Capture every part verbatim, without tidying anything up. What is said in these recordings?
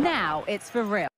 Now it's for real.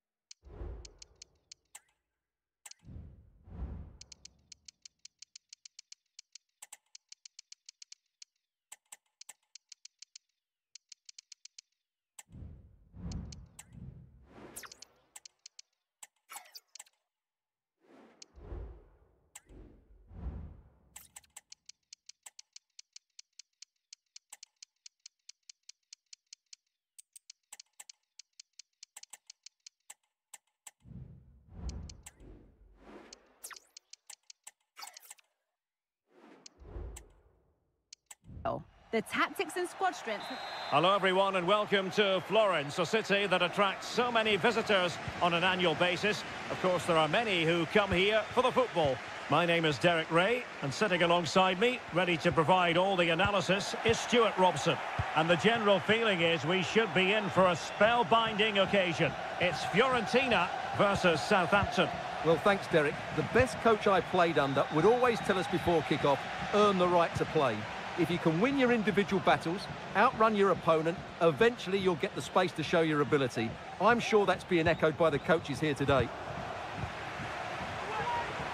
The tactics and squad strength. Hello everyone and welcome to Florence, a city that attracts so many visitors on an annual basis. Of course, there are many who come here for the football. My name is Derek Ray, and sitting alongside me, ready to provide all the analysis, is Stuart Robson. And the general feeling is we should be in for a spellbinding occasion. It's Fiorentina versus Southampton. Well, thanks, Derek. The best coach I played under would always tell us before kickoff, earn the right to play. If you can win your individual battles, outrun your opponent, eventually you'll get the space to show your ability. I'm sure that's being echoed by the coaches here today.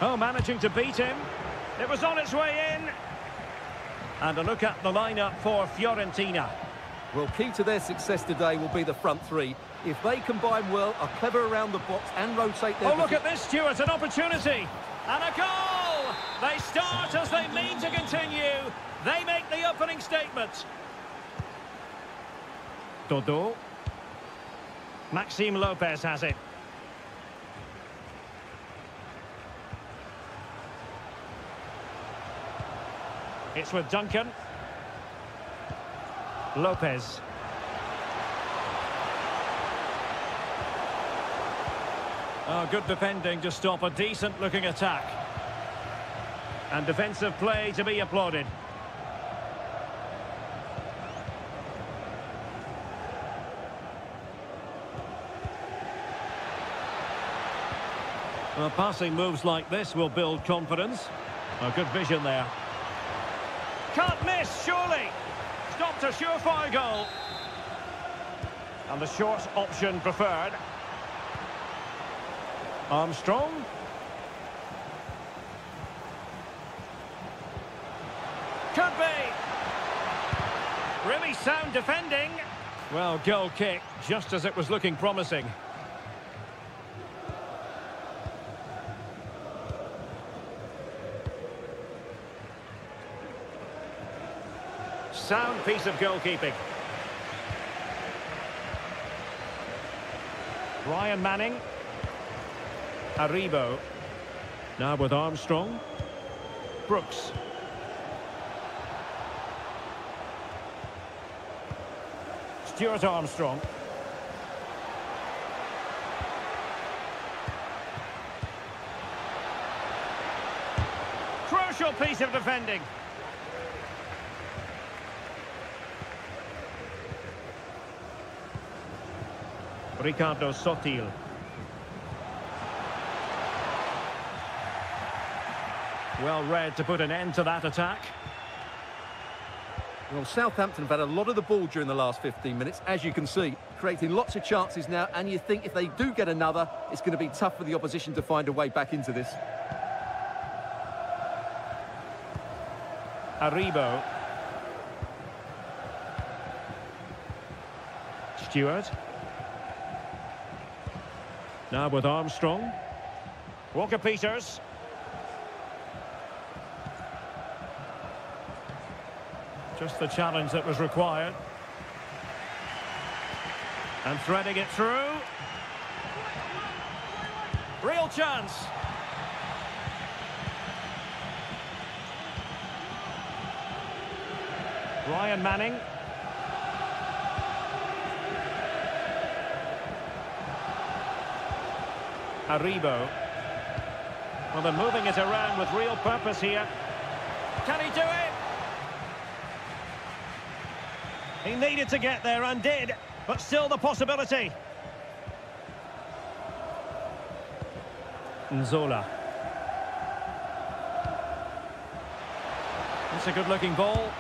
Oh, managing to beat him. It was on its way in. And a look at the lineup for Fiorentina. Well, key to their success today will be the front three. If they combine well, are clever around the box and rotate their... Oh, look at this, Stuart, an opportunity. And a goal! They start as they mean to continue. They make the opening statement. Dodo. Maxime Lopez has it. It's with Duncan. Lopez. Oh, good defending to stop a decent-looking attack. And defensive play to be applauded. Well, passing moves like this will build confidence. Oh, good vision there. Can't miss, surely. Stopped a surefire goal. And the short option preferred. Armstrong. Could be. Really sound defending. Well, goal kick just as it was looking promising. Sound piece of goalkeeping. Ryan Manning. Aribo. Now with Armstrong. Brooks. Stuart Armstrong. Crucial piece of defending. Ricardo Sotil. Well read to put an end to that attack. Well, Southampton have had a lot of the ball during the last fifteen minutes, as you can see, creating lots of chances now, and you think if they do get another, it's going to be tough for the opposition to find a way back into this. Aribo. Stewart. Now with Armstrong. Walker Peters. Just the challenge that was required. And threading it through. Real chance. Ryan Manning. Aribo. Well, they're moving it around with real purpose here. Can he do it? He needed to get there and did, but still the possibility. Nzola. That's a good-looking ball.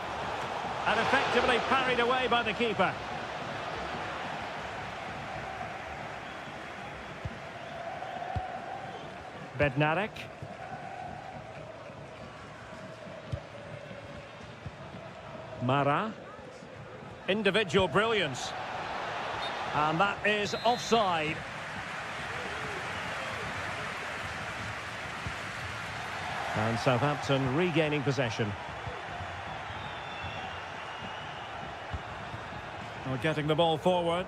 And effectively parried away by the keeper. Bednarek. Mara. Individual brilliance. And that is offside. And Southampton regaining possession. We're getting the ball forward.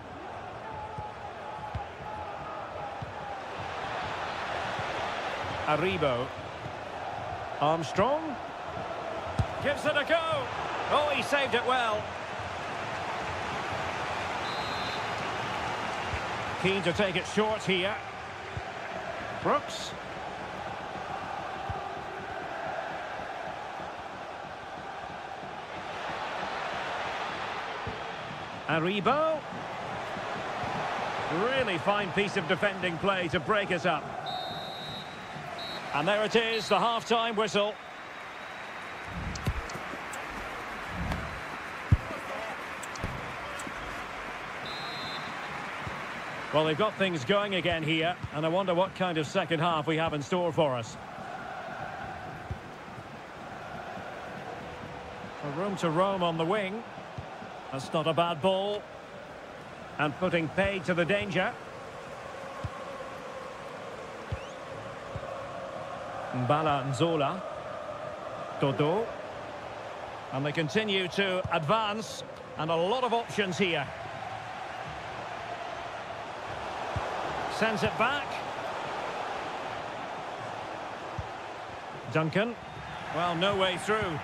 Aribo. Armstrong. Gives it a go. Oh, he saved it well. Keen to take it short here. Brooks. Aribo. Really fine piece of defending play to break us up. And there it is, the half-time whistle. Well, they've got things going again here, and I wonder what kind of second half we have in store for us. A room to roam on the wing. That's not a bad ball. And putting pay to the danger. Mbala Nzola. Dodo. And they continue to advance. And a lot of options here. Sends it back. Duncan. Well, no way through.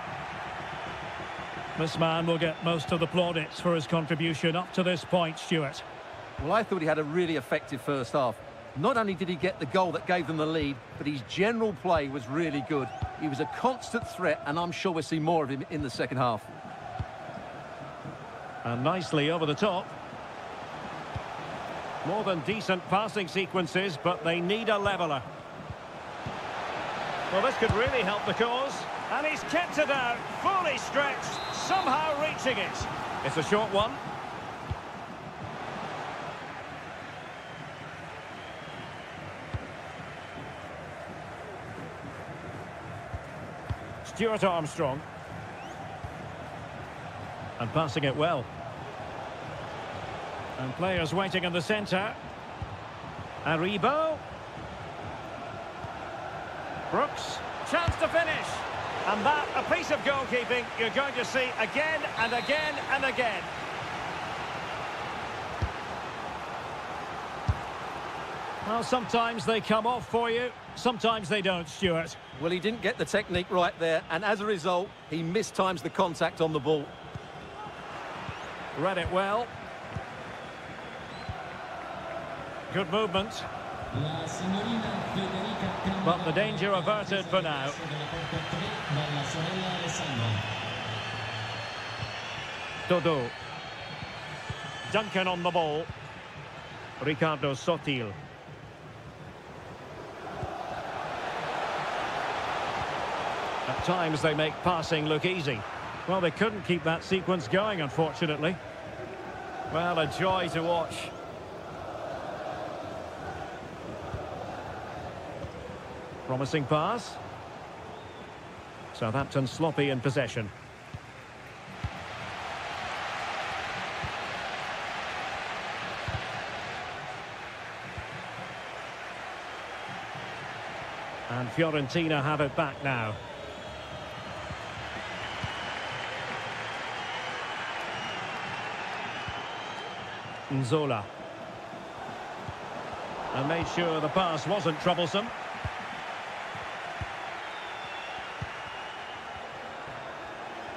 This man will get most of the plaudits for his contribution up to this point, Stuart. Well, I thought he had a really effective first half. Not only did he get the goal that gave them the lead, but his general play was really good. He was a constant threat, and I'm sure we'll see more of him in the second half. And nicely over the top. More than decent passing sequences, but they need a leveller. Well, this could really help the cause. And he's kept it out, fully stretched, somehow reaching it. It's a short one. Stuart Armstrong. And passing it well. And players waiting in the centre. Aribo. Brooks. Chance to finish. And that, a piece of goalkeeping you're going to see again and again and again. Well, sometimes they come off for you, sometimes they don't, Stuart. Well, he didn't get the technique right there, and as a result, he mistimes the contact on the ball. Read it well. Good movement. But the danger averted for now. Dodo. Duncan on the ball. Ricardo Sotil. At times they make passing look easy. Well, they couldn't keep that sequence going, unfortunately. Well, a joy to watch. Promising pass. Southampton sloppy in possession. And Fiorentina have it back now. Nzola. And made sure the pass wasn't troublesome.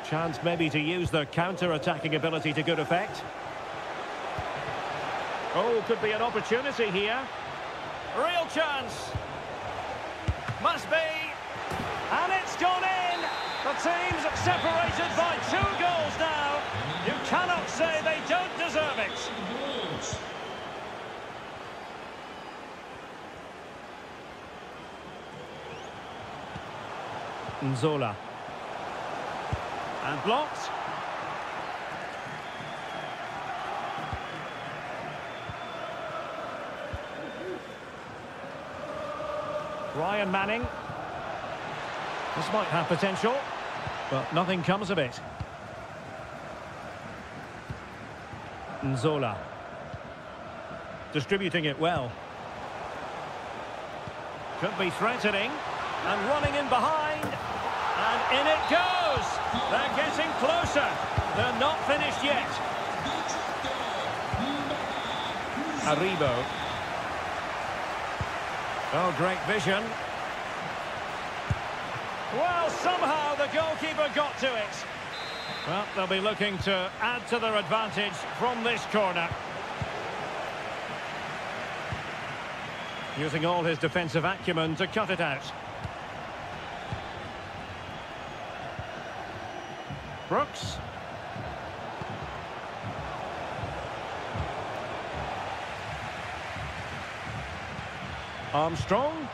Chance maybe to use their counter-attacking ability to good effect. Oh, could be an opportunity here. Real chance. Must be. And it's gone in. The team's separated by two goals now. You cannot say they don't deserve it. Nzola. And blocked. Ryan Manning. This might have potential, but nothing comes of it. Nzola. Distributing it well. Could be threatening. And running in behind. And in it goes. They're getting closer. They're not finished yet. Aribo. Oh, great vision. Well, somehow the goalkeeper got to it. Well, they'll be looking to add to their advantage from this corner. Using all his defensive acumen to cut it out. Brooks. Armstrong.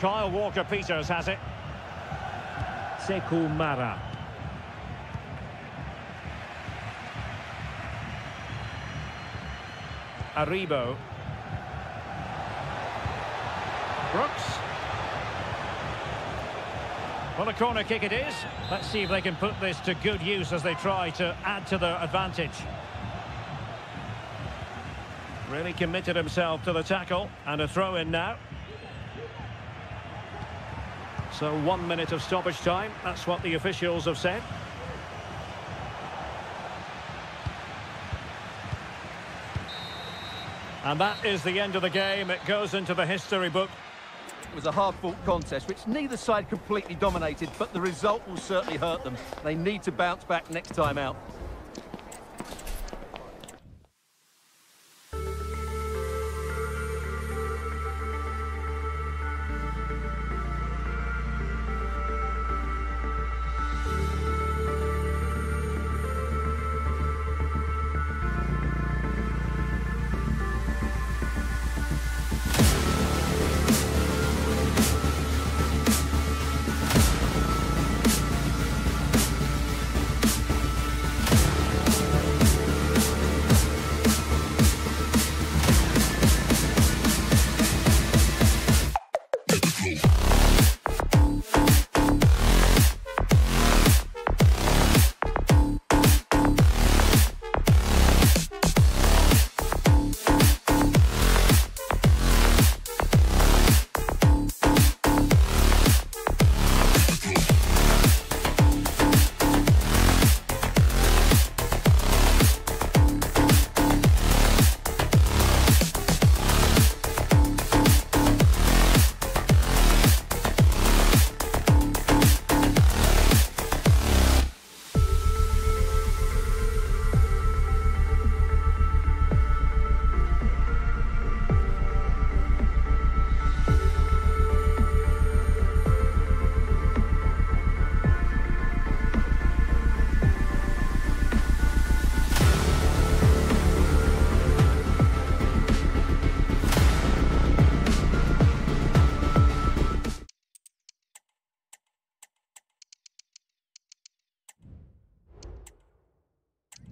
Kyle Walker Peters has it. Sekou Mara. Aribo. Brooks. Well, a corner kick it is. Let's see if they can put this to good use as they try to add to their advantage. Really committed himself to the tackle, and a throw in now. So one minute of stoppage time, that's what the officials have said. And that is the end of the game. It goes into the history book. It was a hard-fought contest, which neither side completely dominated, but the result will certainly hurt them. They need to bounce back next time out.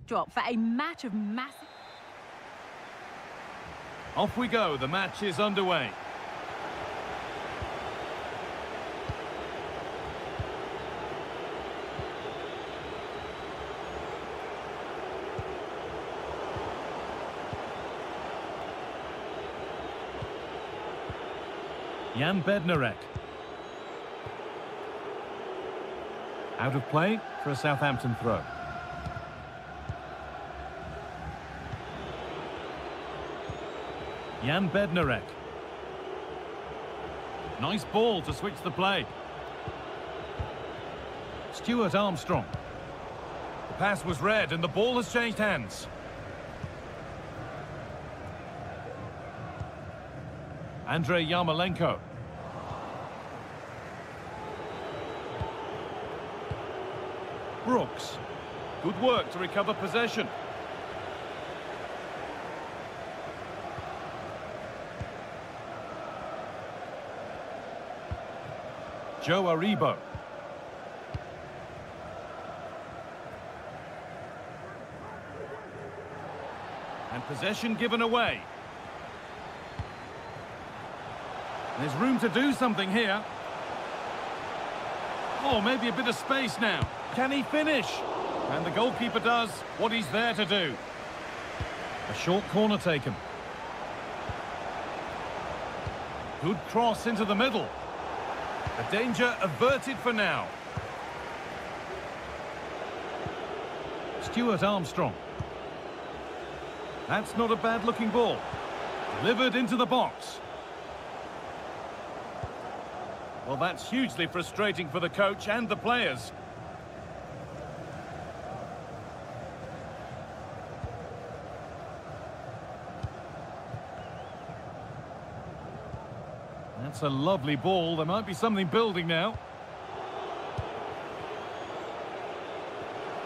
Drop for a match of massive. Off we go, the match is underway. Jan Bednarek. Out of play for a Southampton throw. Jan Bednarek. Nice ball to switch the play. Stuart Armstrong. The pass was read and the ball has changed hands. Andrey Yarmolenko. Brooks. Good work to recover possession. Joe Aribo. And possession given away. There's room to do something here. Oh, maybe a bit of space now. Can he finish? And the goalkeeper does what he's there to do. A short corner taken. Good cross into the middle. A danger averted for now. Stuart Armstrong. That's not a bad-looking ball. Delivered into the box. Well, that's hugely frustrating for the coach and the players. That's a lovely ball. There might be something building now.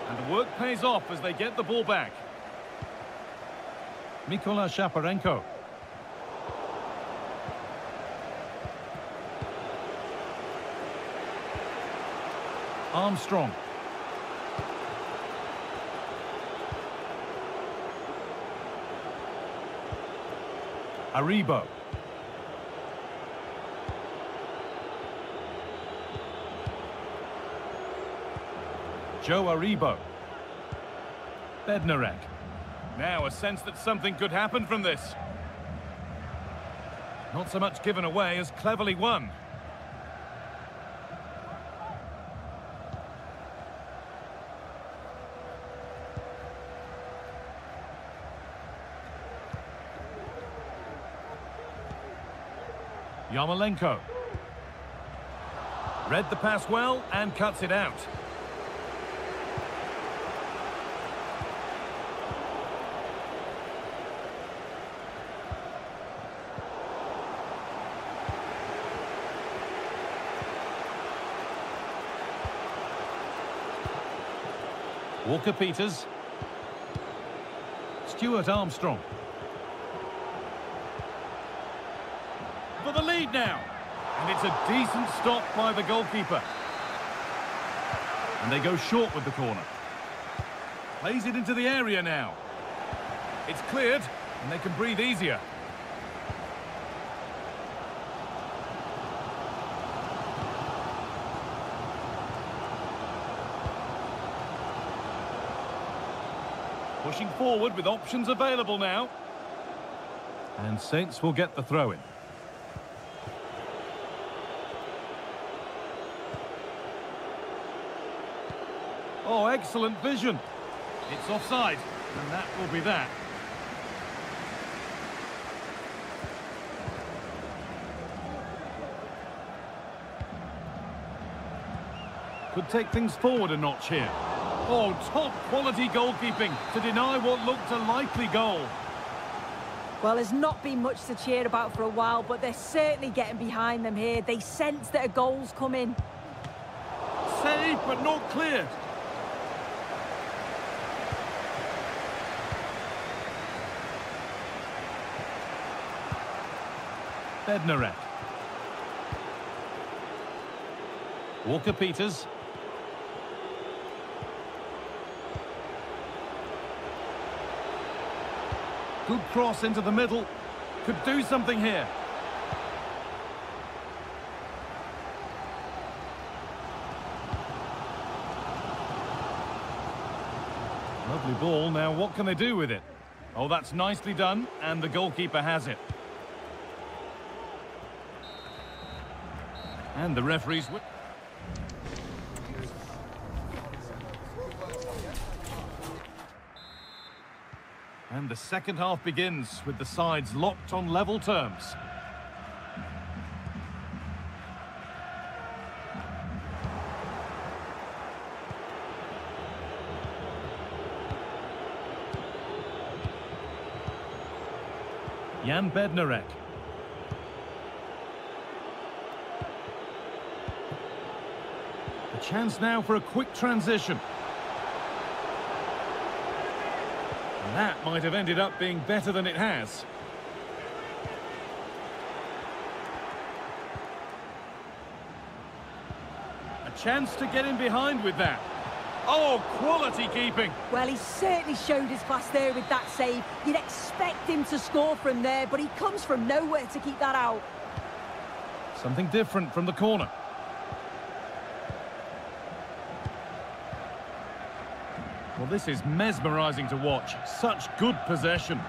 And the work pays off as they get the ball back. Mikola Shaparenko. Armstrong. Aribo. Joe Aribo. Bednarek. Now a sense that something could happen from this. Not so much given away as cleverly won. Yarmolenko. Read the pass well and cuts it out. Walker Peters. Stuart Armstrong. For the lead now. And it's a decent stop by the goalkeeper. And they go short with the corner. Plays it into the area now. It's cleared, and they can breathe easier. Pushing forward with options available now. And Saints will get the throw-in. Oh, excellent vision. It's offside, and that will be that. Could take things forward a notch here. Oh, top-quality goalkeeping to deny what looked a likely goal. Well, there's not been much to cheer about for a while, but they're certainly getting behind them here. They sense that a goal's coming. Saved, but not cleared. Bednarek. Walker Peters. Good cross into the middle. Could do something here. Lovely ball. Now, what can they do with it? Oh, that's nicely done, and the goalkeeper has it. And the referee's... And the second half begins with the sides locked on level terms. Jan Bednarek. A chance now for a quick transition. That might have ended up being better than it has. A chance to get in behind with that. Oh, quality keeping. Well, he certainly showed his class there with that save. You'd expect him to score from there, but he comes from nowhere to keep that out. Something different from the corner. Well, this is mesmerising to watch. Such good possession.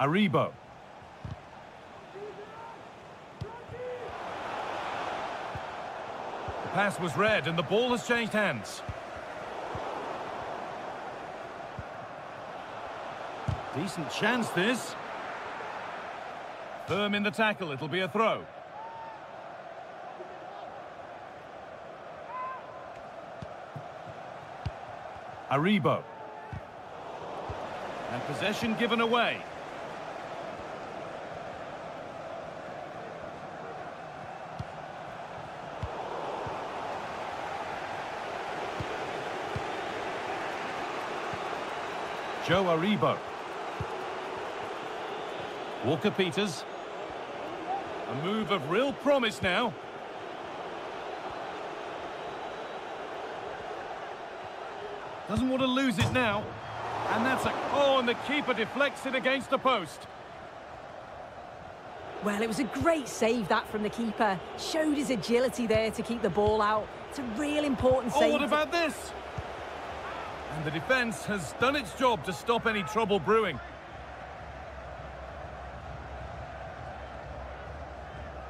Aribo. The pass was read and the ball has changed hands. Decent chance this. Firm in the tackle, it'll be a throw. Aribo. And possession given away. Joe Aribo. Walker Peters. A move of real promise now. Doesn't want to lose it now. And that's a... Oh, and the keeper deflects it against the post. Well, it was a great save, that, from the keeper. Showed his agility there to keep the ball out. It's a real important save. Oh, what about this? And the defence has done its job to stop any trouble brewing.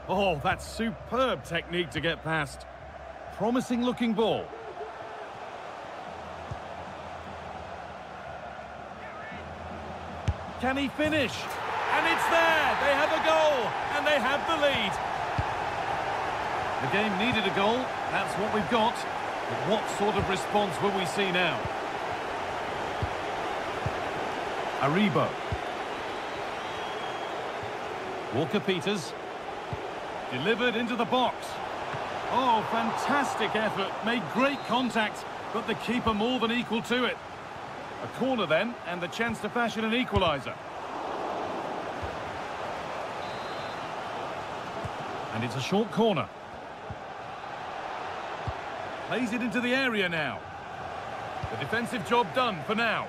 Oh, that's superb technique to get past. Promising-looking ball. Can he finish? And it's there! They have a goal, and they have the lead. The game needed a goal, that's what we've got. But what sort of response will we see now? Aribo. Walker Peters. Delivered into the box. Oh, fantastic effort. Made great contact, but the keeper more than equal to it. A corner then, and the chance to fashion an equaliser. And it's a short corner. Plays it into the area now. The defensive job done for now.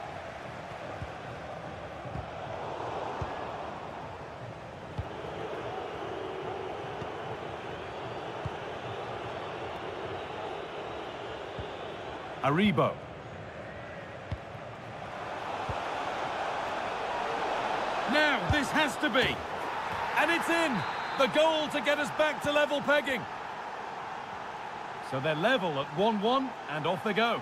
Aribo. Now, this has to be. And it's in. The goal to get us back to level pegging. So they're level at one one, and off they go.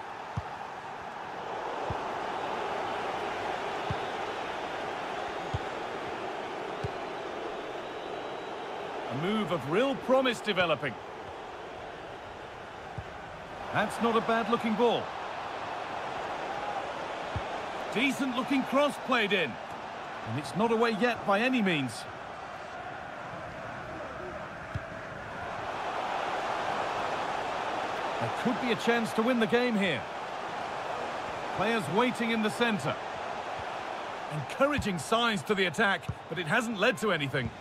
A move of real promise developing. That's not a bad-looking ball. Decent-looking cross played in. And it's not away yet by any means. There could be a chance to win the game here. Players waiting in the centre. Encouraging signs to the attack, but it hasn't led to anything.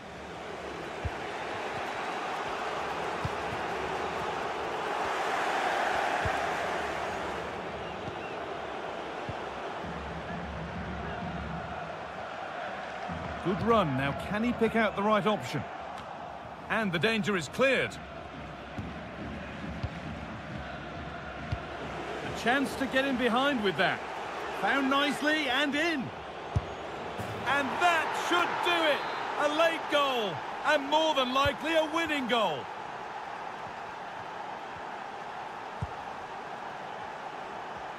Good run. Now, can he pick out the right option? And the danger is cleared. A chance to get in behind with that. Found nicely and in. And that should do it. A late goal. And more than likely a winning goal.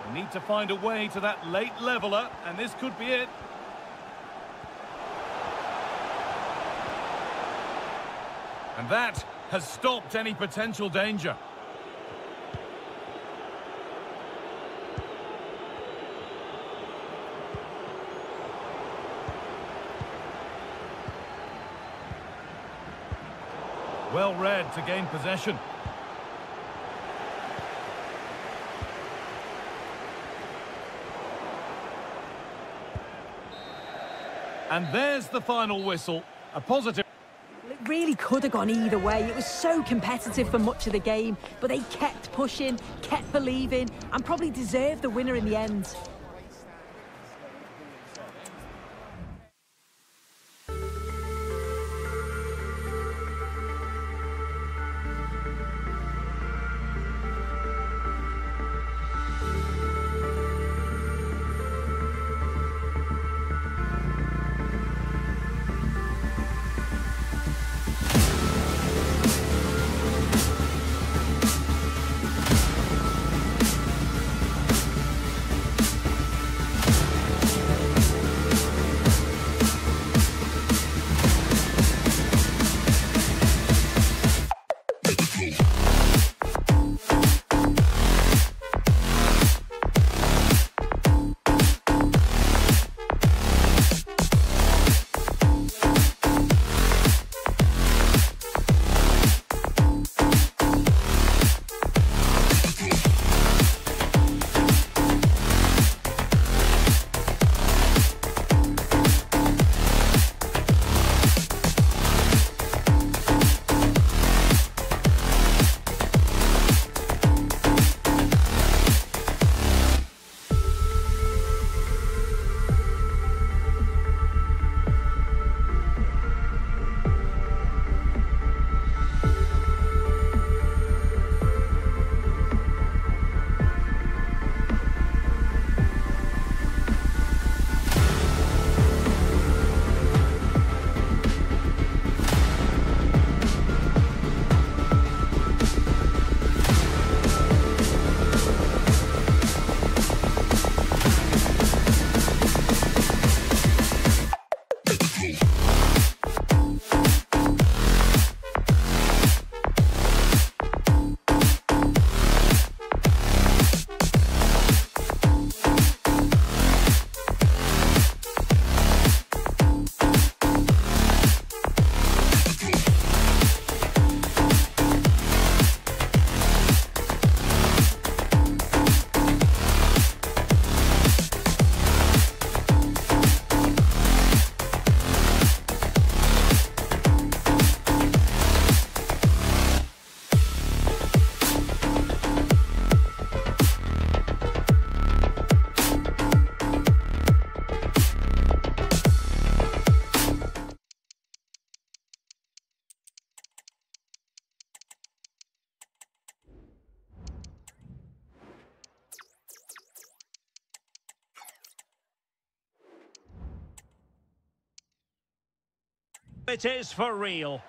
They need to find a way to that late leveller. And this could be it. And that has stopped any potential danger. Well read to gain possession. And there's the final whistle. A positive. Really could have gone either way. It was so competitive for much of the game, but they kept pushing, kept believing, and probably deserved the winner in the end. It is for real.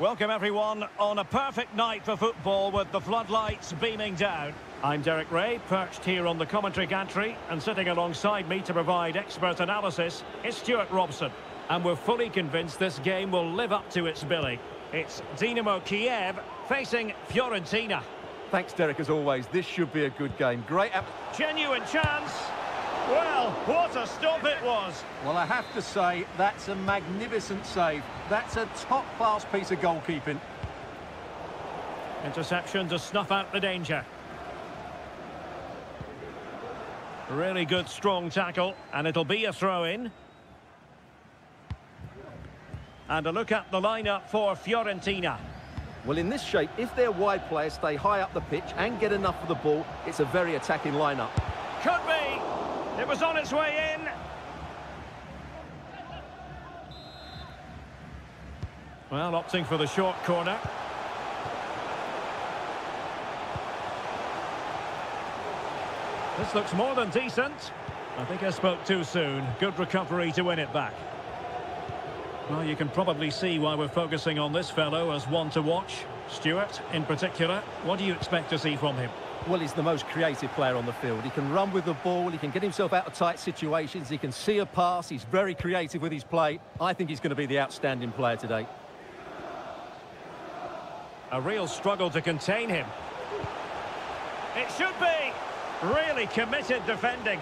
Welcome everyone on a perfect night for football with the floodlights beaming down. I'm Derek Ray, perched here on the commentary gantry, and sitting alongside me to provide expert analysis is Stuart Robson. And we're fully convinced this game will live up to its billing. It's Dynamo Kyiv facing Fiorentina. Thanks, Derek, as always. This should be a good game. Great app. Genuine chance. Well, what a stop it was. Well, I have to say, that's a magnificent save. That's a top-class piece of goalkeeping. Interception to snuff out the danger. Really good, strong tackle, and it'll be a throw-in. And a look at the lineup for Fiorentina. Well, in this shape, if their wide players stay high up the pitch and get enough of the ball, it's a very attacking lineup. Could be! It was on its way in. Well, opting for the short corner. This looks more than decent. I think I spoke too soon. Good recovery to win it back. Well, you can probably see why we're focusing on this fellow as one to watch. Stuart, in particular, what do you expect to see from him? Well, he's the most creative player on the field. He can run with the ball, he can get himself out of tight situations, he can see a pass, he's very creative with his play. I think he's going to be the outstanding player today. A real struggle to contain him. It should be! Really committed defending.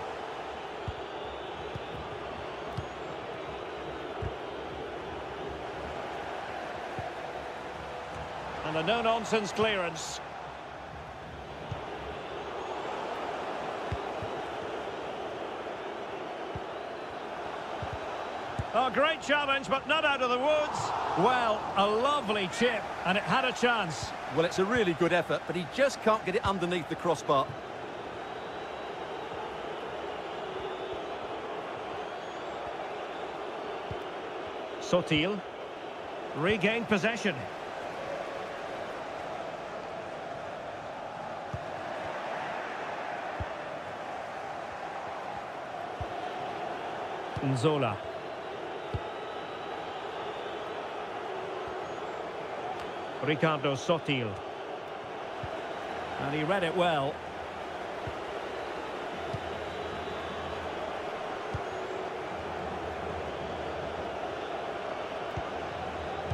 And a no-nonsense clearance. Oh, great challenge, but not out of the woods. Well, a lovely chip, and it had a chance. Well, it's a really good effort, but he just can't get it underneath the crossbar. Sotil regained possession. Nzola. Ricardo Sotil. And he read it well.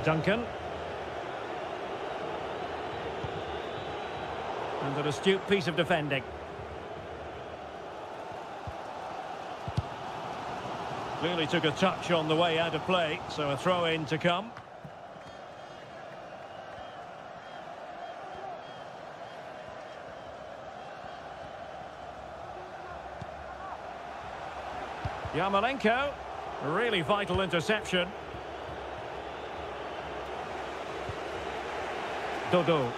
Duncan. And an astute piece of defending. Clearly took a touch on the way out of play, so a throw-in to come. Yarmolenko, really vital interception. Dodo.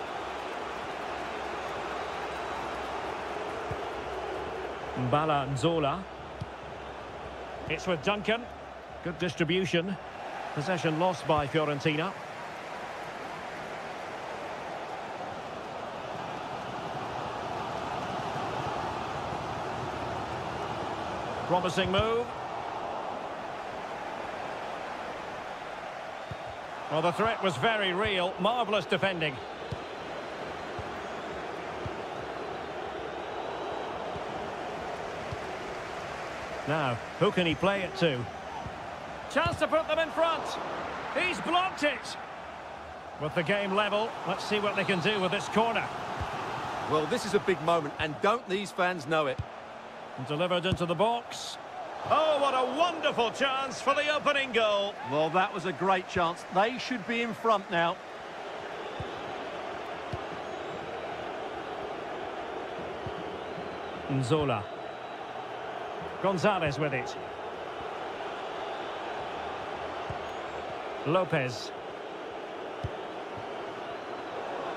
Mbala Nzola. It's with Duncan. Good distribution. Possession lost by Fiorentina. Promising move. Well, the threat was very real. Marvellous defending. Now, who can he play it to? Chance to put them in front. He's blocked it. With the game level, let's see what they can do with this corner. Well, this is a big moment, and don't these fans know it? Delivered into the box. Oh, what a wonderful chance for the opening goal. Well, that was a great chance. They should be in front now. Nzola. González with it. Lopez.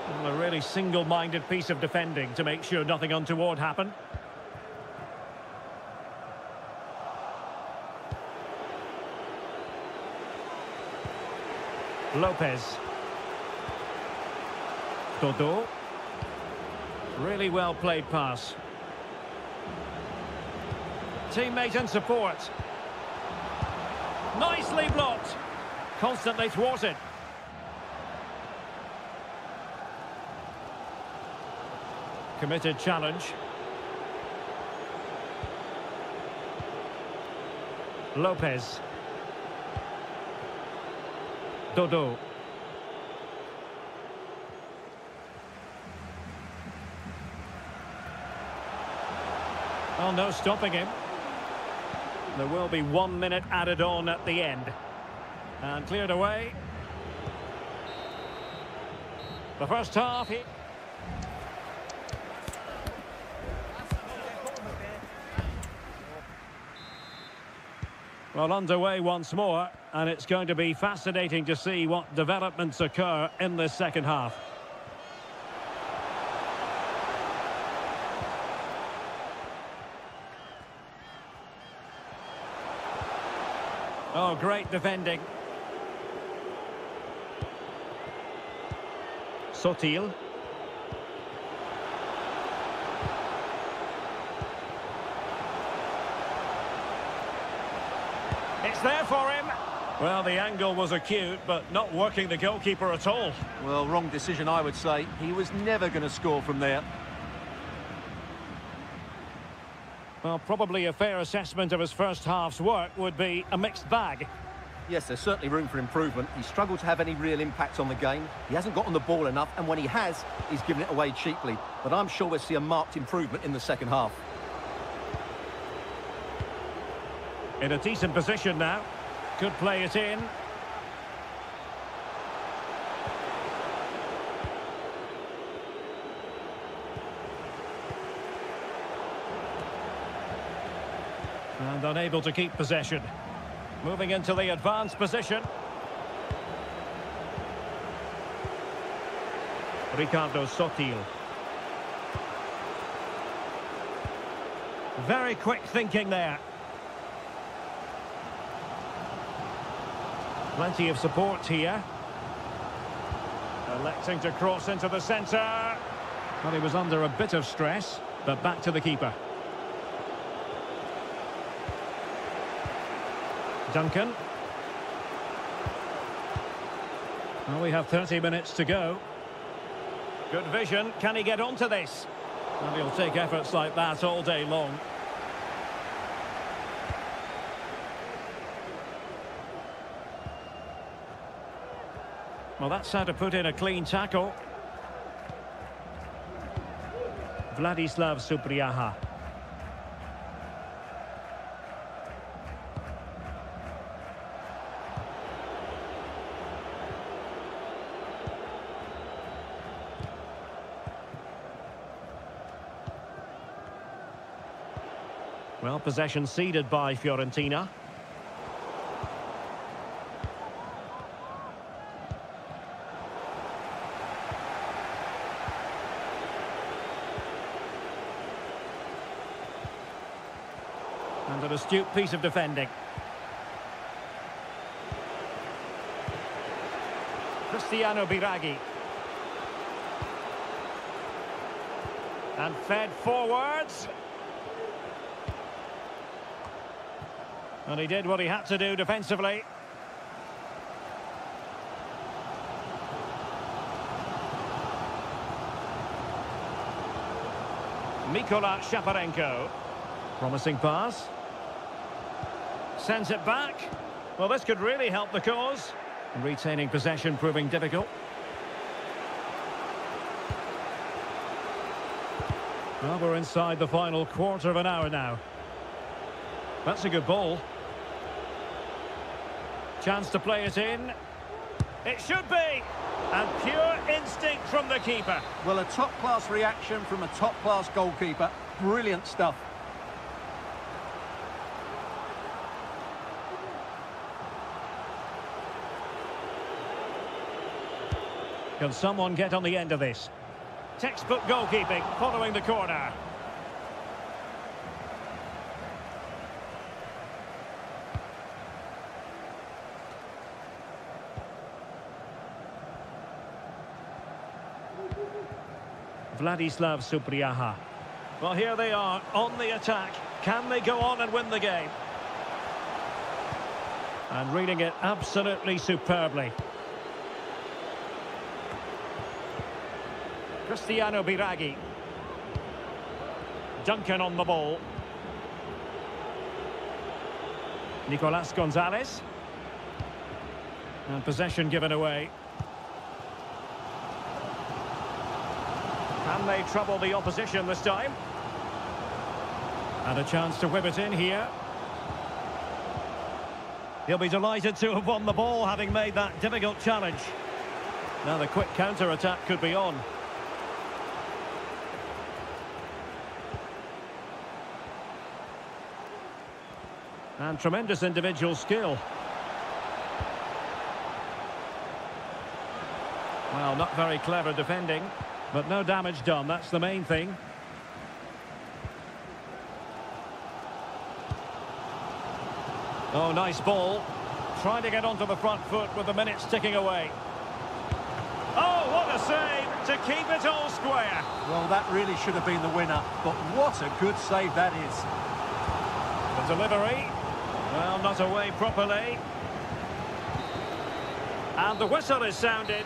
Well, a really single-minded piece of defending to make sure nothing untoward happened. Lopez. Dodo. Really well played pass. Teammate and support. Nicely blocked. constantly towards it. Committed challenge. Lopez. Dodo. Well, no stopping him. There will be one minute added on at the end. And cleared away. The first half... He Well, underway once more, and it's going to be fascinating to see what developments occur in this second half. Oh, great defending. Sotil. It's there for him. Well, the angle was acute, but not working the goalkeeper at all. Well, wrong decision, I would say. He was never going to score from there. Well, probably a fair assessment of his first half's work would be a mixed bag. Yes, there's certainly room for improvement. He struggled to have any real impact on the game. He hasn't got on the ball enough, and when he has, he's given it away cheaply. But I'm sure we'll see a marked improvement in the second half. In a decent position now. Could play it in. And unable to keep possession. Moving into the advanced position. Ricardo Sotil. Very quick thinking there. Plenty of support here. Electing to cross into the centre. Well, he was under a bit of stress, but back to the keeper. Duncan. Well, we have thirty minutes to go. Good vision. Can he get onto this? Well, he'll take efforts like that all day long. Well, that's how to put in a clean tackle. Vladislav Supriaha. Well, possession ceded by Fiorentina. And an astute piece of defending. Cristiano Biraghi. And fed forwards. And he did what he had to do defensively. Mikola Shaparenko. Promising pass. Sends it back. Well, this could really help the cause. Retaining possession proving difficult. Well, we're inside the final quarter of an hour now. That's a good ball. Chance to play it in. It should be. And pure instinct from the keeper. Well, a top-class reaction from a top-class goalkeeper. Brilliant stuff. Can someone get on the end of this? Textbook goalkeeping following the corner. Vladislav Supriaha. Well, here they are on the attack. Can they go on and win the game? and reading it absolutely superbly. Cristiano Biraghi. Duncan on the ball. Nicolás González. And possession given away. Can they trouble the opposition this time? And a chance to whip it in here. He'll be delighted to have won the ball, having made that difficult challenge. Now the quick counter-attack could be on. And tremendous individual skill. Well, not very clever defending, but no damage done, that's the main thing. Oh, nice ball. Trying to get onto the front foot with the minutes ticking away. Oh, what a save to keep it all square. Well, that really should have been the winner, but what a good save that is. The delivery. Well, not away properly. And the whistle is sounded.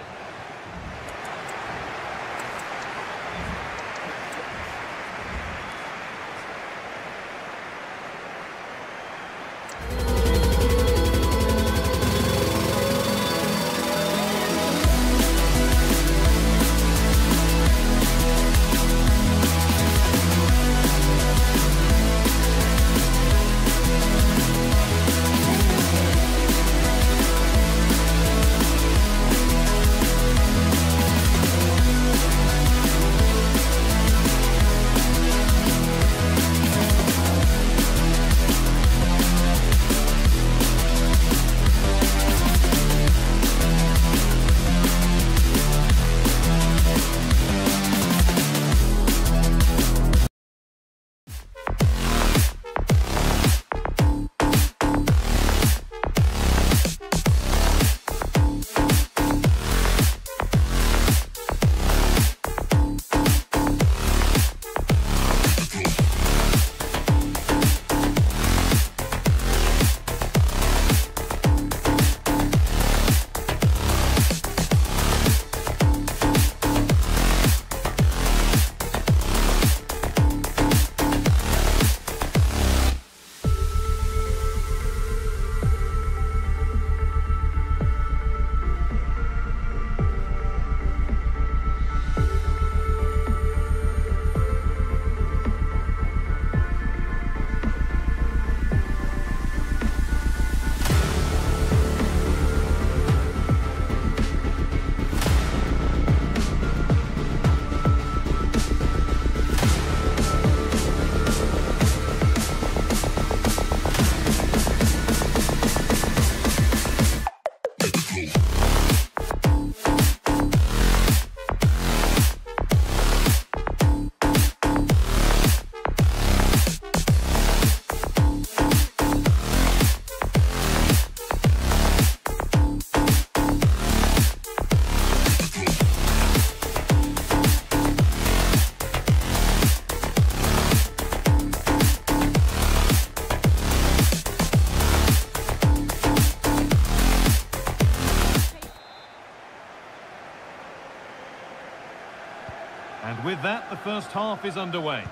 And with that, the first half is underway.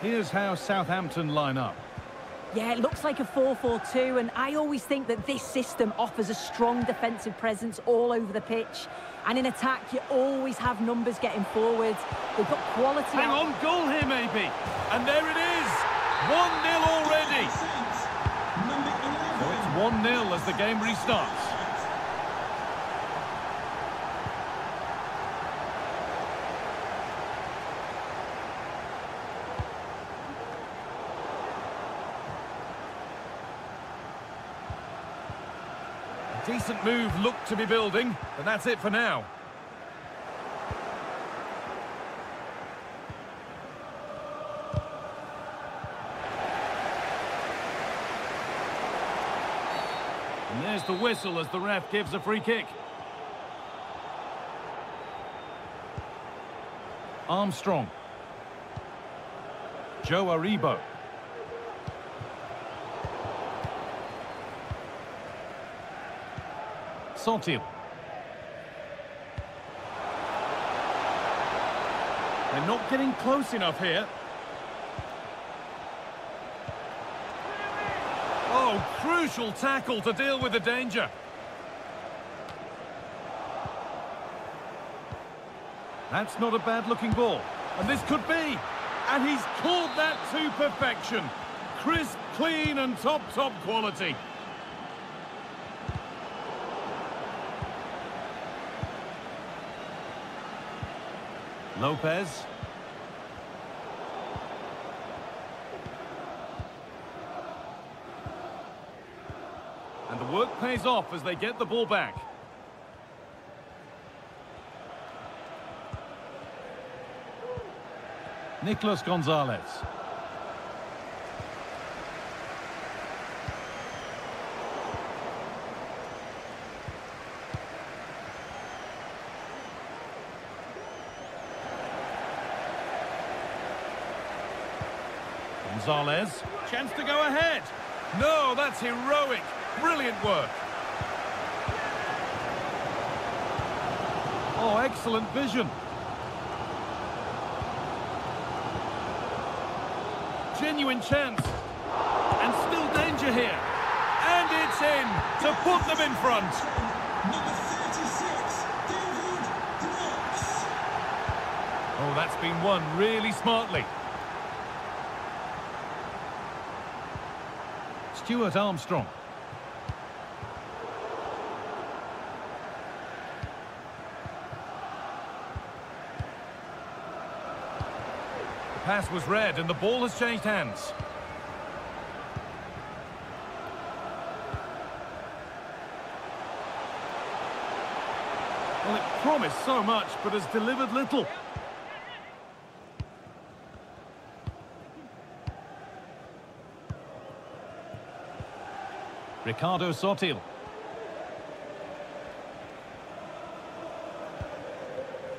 Here's how Southampton line up. Yeah, it looks like a four four two, and I always think that this system offers a strong defensive presence all over the pitch. And in attack, you always have numbers getting forward. They've got quality... Hang on, goal here, maybe. And there it is! one nil already! So it's one nil as the game restarts. Decent move looked to be building, but that's it for now. And there's the whistle as the ref gives a free kick. Armstrong. Joe Aribo. Sotil. They're not getting close enough here. Oh, crucial tackle to deal with the danger. That's not a bad-looking ball. And this could be. And he's caught that to perfection. Crisp, clean and top, top quality. Lopez. And the work pays off as they get the ball back. Nicolás González. González. Chance to go ahead. No, that's heroic. Brilliant work. Oh, excellent vision. Genuine chance, and still danger here, and it's in to put them in front. Number thirty-six, David Brooks. Oh, that's been won really smartly. Stuart Armstrong. Pass was read and the ball has changed hands. Well, it promised so much, but has delivered little. Ricardo Sotil.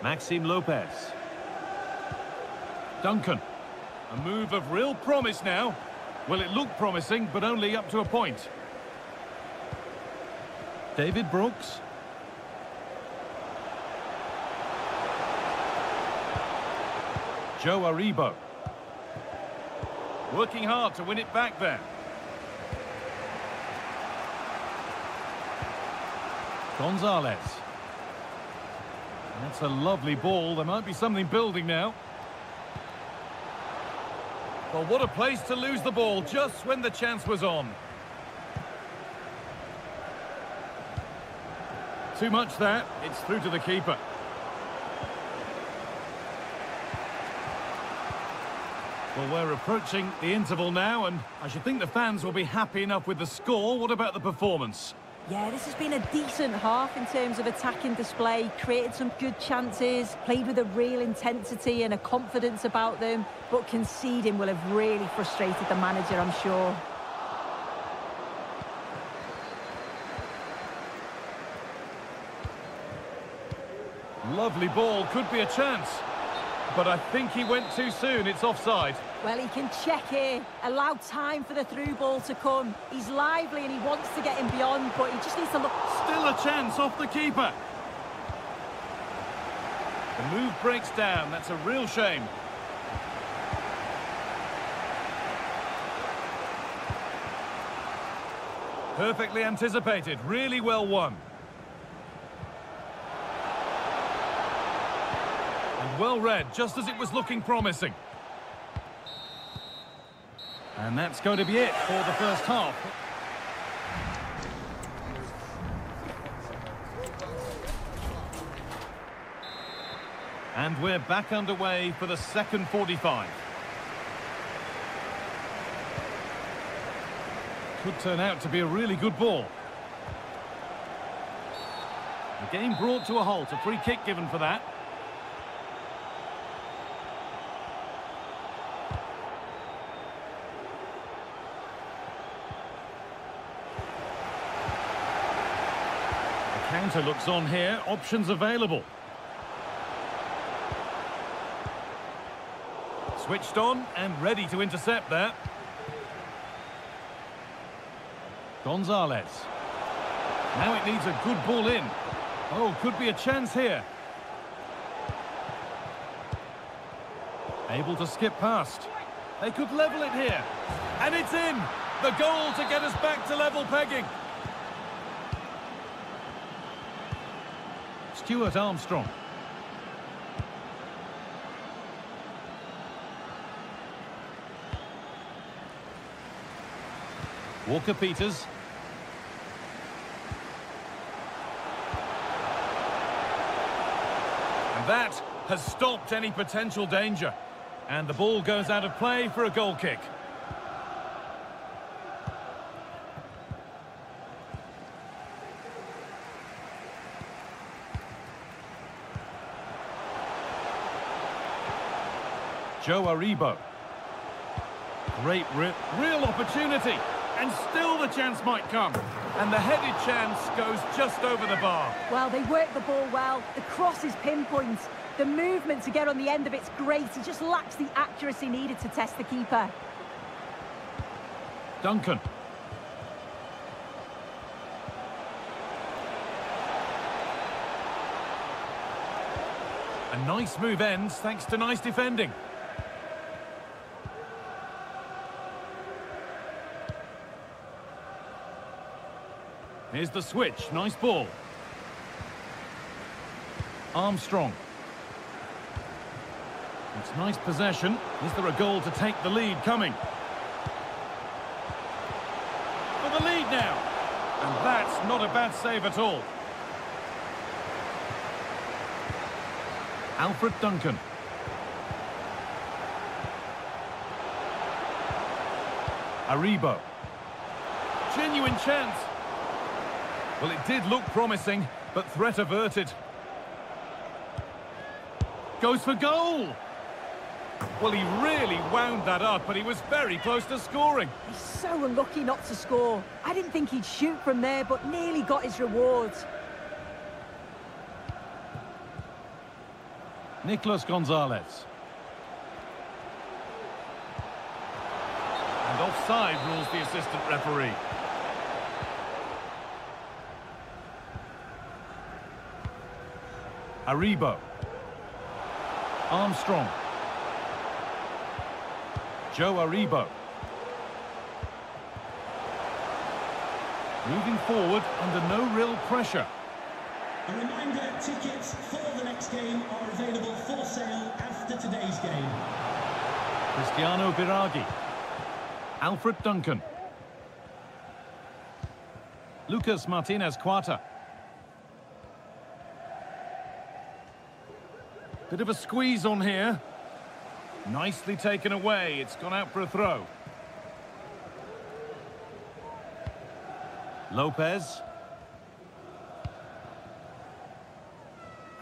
Maxime Lopez. Duncan. A move of real promise now. Well, it looked promising, but only up to a point. David Brooks. Joe Aribo. Working hard to win it back there. González. That's a lovely ball. There might be something building now. Well, what a place to lose the ball just when the chance was on. Too much that. It's through to the keeper. Well, we're approaching the interval now, and I should think the fans will be happy enough with the score. What about the performance? Yeah, this has been a decent half in terms of attacking display. Created some good chances, played with a real intensity and a confidence about them, but conceding will have really frustrated the manager, I'm sure. Lovely ball, could be a chance, but I think he went too soon. It's offside. Well, he can check here, allow time for the through ball to come. He's lively and he wants to get him beyond, but he just needs to look. Still a chance off the keeper. The move breaks down. That's a real shame. Perfectly anticipated. Really well won. And well read, just as it was looking promising. And that's going to be it for the first half. And we're back underway for the second forty-five. Could turn out to be a really good ball. The game brought to a halt, a free kick given for that. Counter looks on here, options available. Switched on and ready to intercept there. González. Now it needs a good ball in. Oh, could be a chance here. Able to skip past. They could level it here. And it's in. The goal to get us back to level pegging. Stuart Armstrong. Walker Peters. And that has stopped any potential danger. And the ball goes out of play for a goal kick. Joe Aribo. Great rip, real opportunity. And still the chance might come. And the headed chance goes just over the bar. Well, they work the ball well. The cross is pinpoint. The movement to get on the end of it's great. He just lacks the accuracy needed to test the keeper. Duncan. A nice move ends thanks to nice defending. Here's the switch. Nice ball. Armstrong. It's nice possession. Is there a goal to take the lead coming? For the lead now. And that's not a bad save at all. Alfred Duncan. Aribo. Genuine chance. Well, it did look promising, but threat averted. Goes for goal. Well, he really wound that up, but he was very close to scoring. He's so unlucky not to score. I didn't think he'd shoot from there, but nearly got his reward. Nicolás González. And offside rules the assistant referee. Aribo. Armstrong. Joe Aribo. Moving forward under no real pressure. A reminder, tickets for the next game are available for sale after today's game. Cristiano Biraghi. Alfred Duncan. Lucas Martinez-Quarta. Bit of a squeeze on here. Nicely taken away. It's gone out for a throw. Lopez.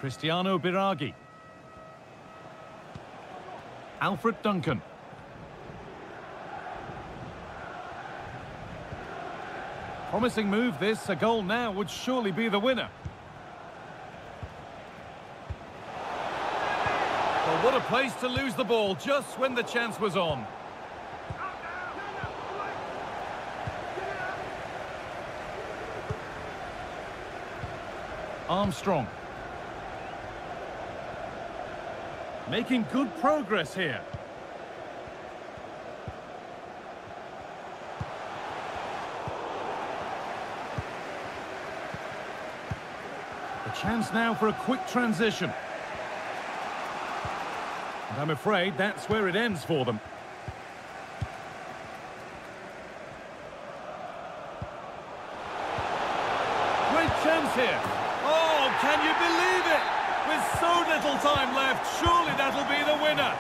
Cristiano Biraghi. Alfred Duncan. Promising move this. A goal now would surely be the winner. What a place to lose the ball just when the chance was on. Armstrong. Making good progress here. A chance now for a quick transition. I'm afraid that's where it ends for them. Great chance here. Oh, can you believe it? With so little time left, surely that'll be the winner.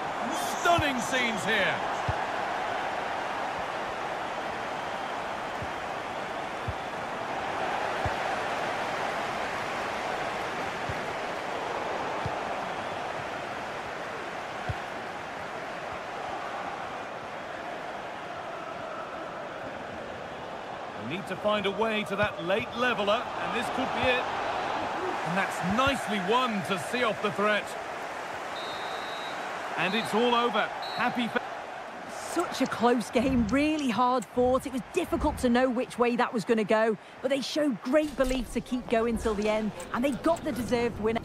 Stunning scenes here. Need to find a way to that late leveler, and this could be it. And that's nicely won to see off the threat. And it's all over. Happy. such a close game, really hard fought. It was difficult to know which way that was going to go, but they showed great belief to keep going till the end, and they got the deserved winner.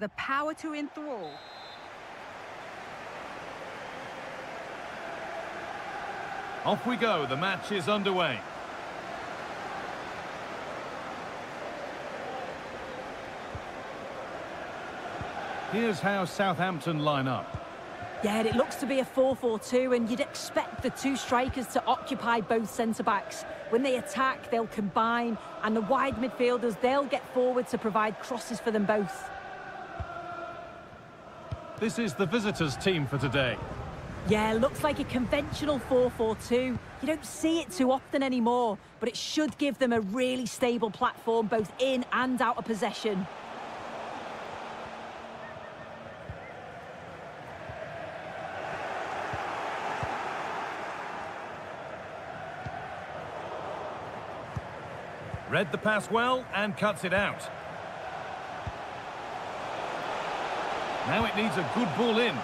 The power to enthrall. Off we go, the match is underway. Here's how Southampton line up. Yeah, it looks to be a four four two, and you'd expect the two strikers to occupy both centre-backs. When they attack, they'll combine, and the wide midfielders, they'll get forward to provide crosses for them both. This is the visitors' team for today. Yeah, looks like a conventional four four two. You don't see it too often anymore, but it should give them a really stable platform, both in and out of possession. Read the pass well and cuts it out. Now it needs a good ball in,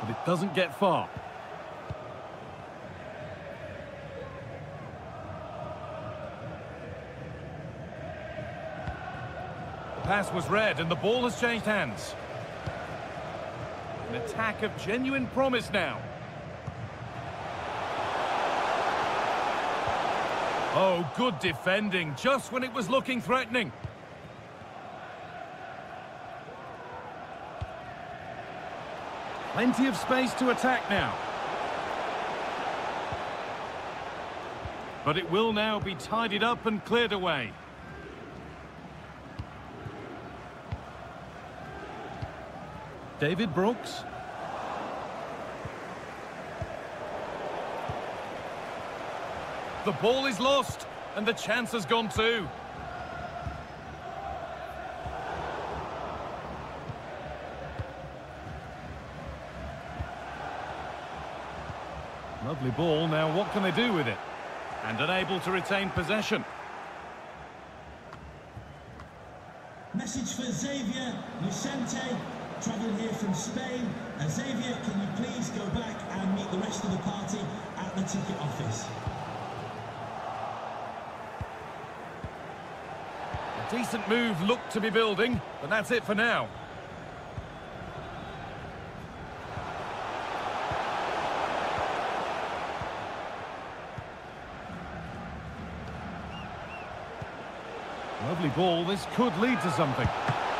but it doesn't get far. The pass was read and the ball has changed hands. An attack of genuine promise now. Oh, good defending, just when it was looking threatening. Plenty of space to attack now. But it will now be tidied up and cleared away. David Brooks. The ball is lost, and the chance has gone too. Lovely ball, now what can they do with it? And unable to retain possession. Message for Xavier Lucente, travelling here from Spain. And Xavier, can you please go back and meet the rest of the party at the ticket office? A decent move looked to be building, but that's it for now. Lovely ball, this could lead to something.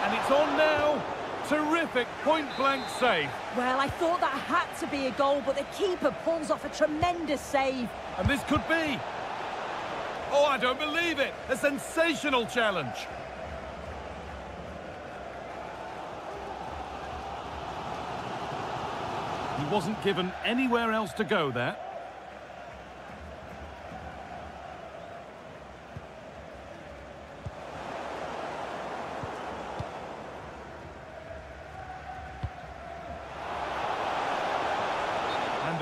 And it's on now. Terrific point-blank save. Well, I thought that had to be a goal, but the keeper pulls off a tremendous save. And this could be. Oh, I don't believe it. A sensational challenge. He wasn't given anywhere else to go there.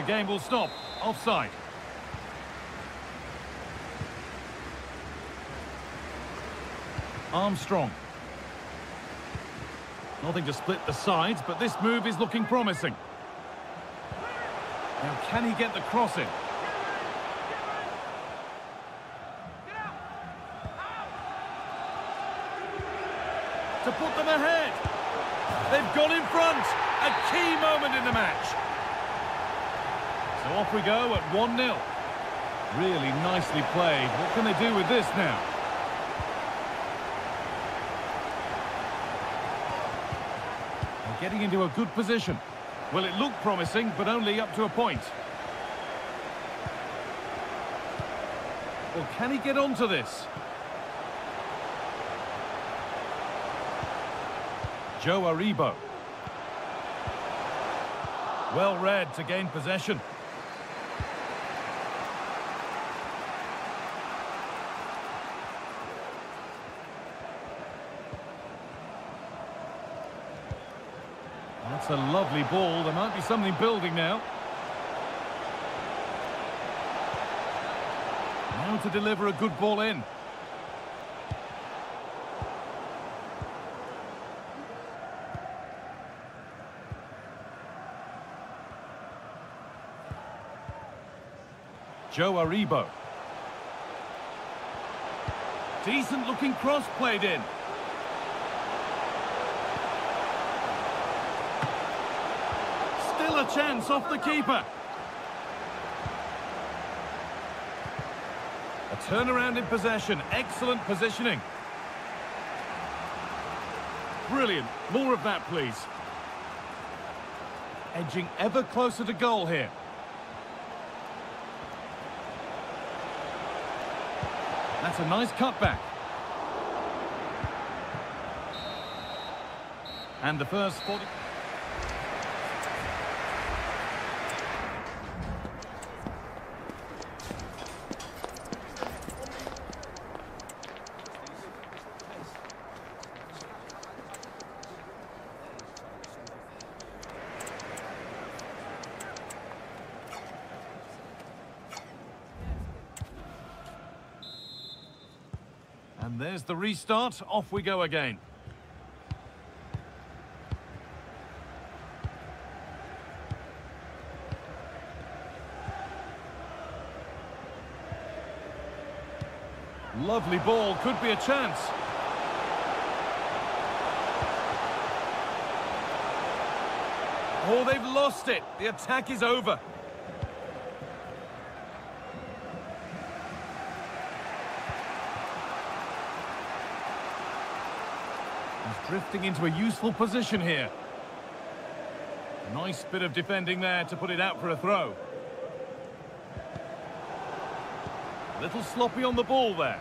The game will stop. Offside. Armstrong. Nothing to split the sides, but this move is looking promising. Now, can he get the cross in? To put them ahead. They've gone in front. A key moment in the match. So off we go at one nil. Really nicely played. What can they do with this now? They're getting into a good position. Well, it looked promising, but only up to a point. Well, can he get onto this? Joe Aribo. Well read to gain possession. That's a lovely ball. There might be something building now. Now to deliver a good ball in. Joe Aribo. Decent looking cross played in. A chance off the keeper. A turnaround in possession. Excellent positioning. Brilliant. More of that, please. Edging ever closer to goal here. That's a nice cutback. And the first forty. And there's the restart. Off we go again. Lovely ball. Could be a chance. Oh, they've lost it. The attack is over. Drifting into a useful position here. Nice bit of defending there to put it out for a throw. A little sloppy on the ball there.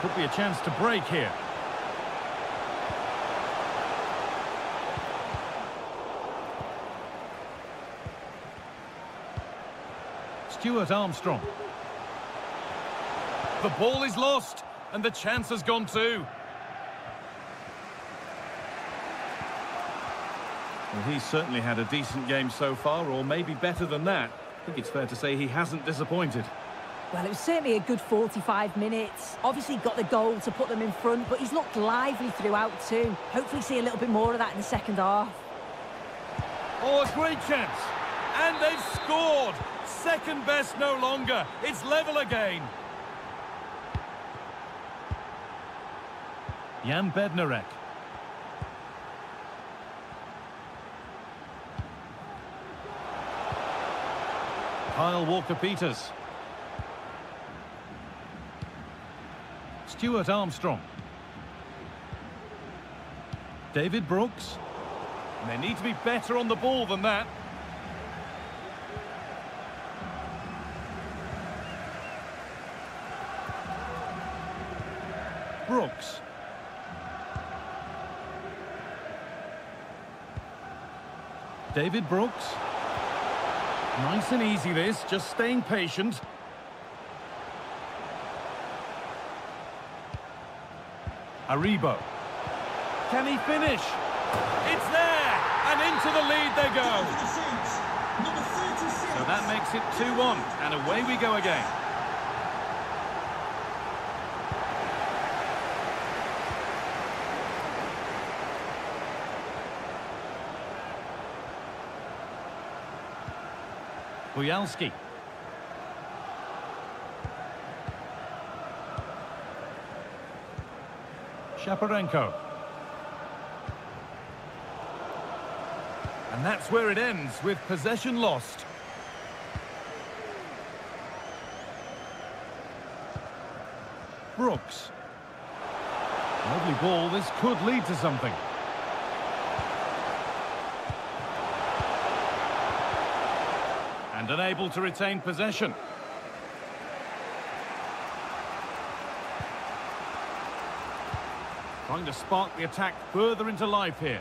Could be a chance to break here. Stuart Armstrong. The ball is lost, and the chance has gone too. Well, he's certainly had a decent game so far, or maybe better than that. I think it's fair to say he hasn't disappointed. Well, it was certainly a good forty-five minutes. Obviously got the goal to put them in front, but he's looked lively throughout too. Hopefully see a little bit more of that in the second half. Oh, a great chance. And they've scored. Second best no longer. It's level again. Jan Bednarek. Kyle Walker Peters. Stuart Armstrong. David Brooks. And they need to be better on the ball than that. Brooks. David Brooks. Nice and easy this, just staying patient. Aribo. Can he finish? It's there! And into the lead they go. So that makes it two one, and away we go again. Bujalski. Shaparenko. And that's where it ends, with possession lost. Brooks. Lovely ball, this could lead to something. And unable to retain possession. Trying to spark the attack further into life here.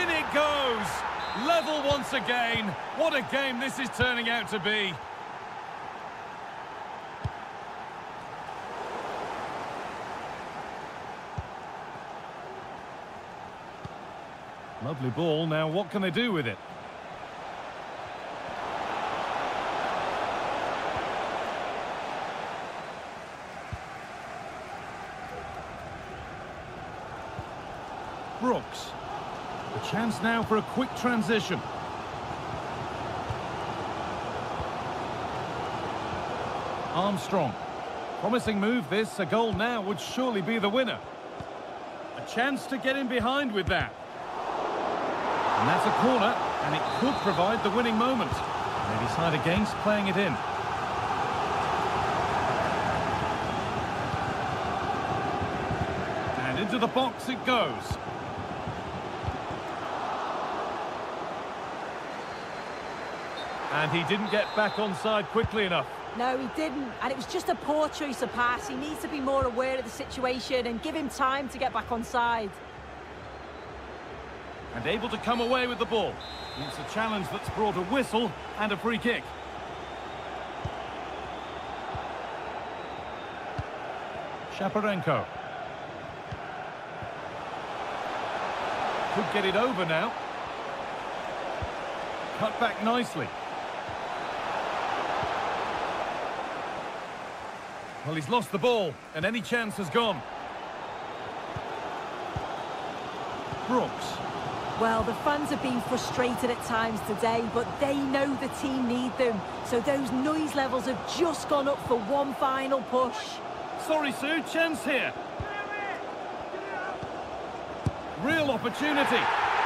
In it goes! Level once again. What a game this is turning out to be. Lovely ball. Now what can they do with it? Brooks. A chance now for a quick transition. Armstrong. Promising move this. A goal now would surely be the winner. A chance to get in behind with that. And that's a corner, and it could provide the winning moment. They decide against playing it in. And into the box it goes. And he didn't get back onside quickly enough. No, he didn't, and it was just a poor choice of pass. He needs to be more aware of the situation and give him time to get back onside. And able to come away with the ball. It's a challenge that's brought a whistle and a free kick. Shaparenko. Could get it over now. Cut back nicely. Well, he's lost the ball, and any chance has gone. Brooks. Well, the fans have been frustrated at times today, but they know the team need them. So those noise levels have just gone up for one final push. Sorry, Sue, chance here. Real opportunity.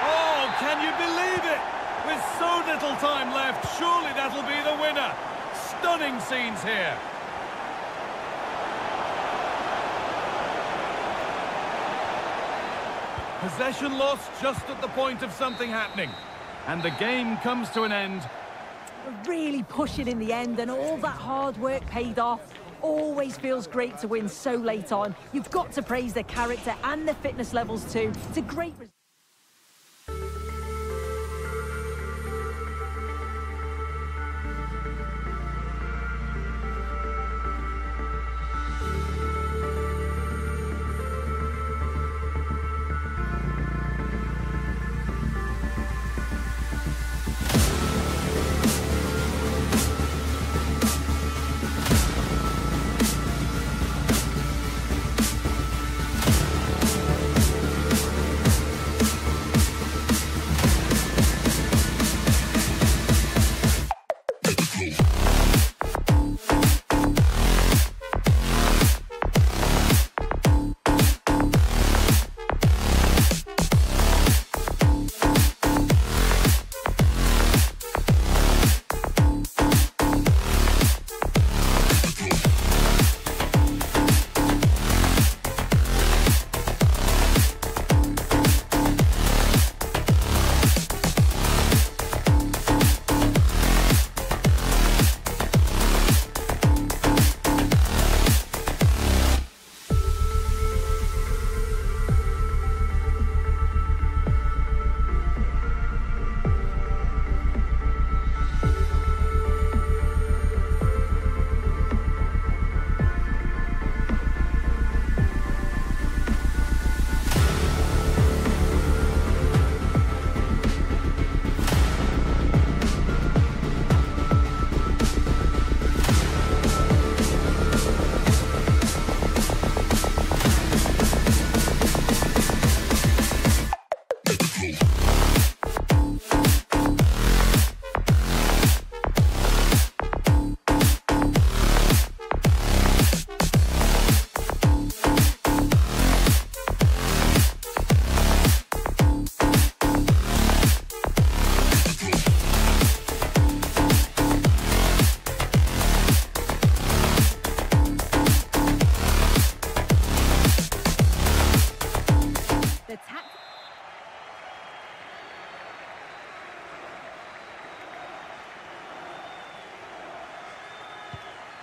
Oh, can you believe it? With so little time left, surely that'll be the winner. Stunning scenes here. Possession lost just at the point of something happening. And the game comes to an end. Really pushing in the end, and all that hard work paid off. Always feels great to win so late on. You've got to praise their character and their fitness levels too. It's a great result.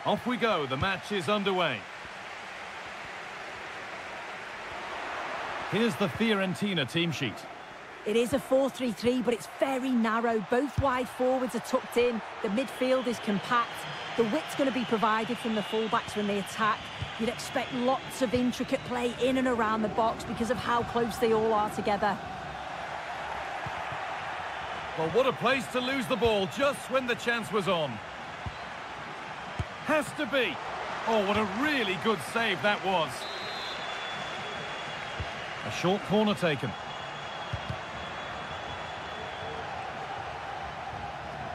Off we go, the match is underway. Here's the Fiorentina team sheet. It is a four three three, but it's very narrow. Both wide forwards are tucked in. The midfield is compact. The width's going to be provided from the fullbacks when they attack. You'd expect lots of intricate play in and around the box because of how close they all are together. Well, what a place to lose the ball just when the chance was on. Has to be. Oh, what a really good save that was. A short corner taken.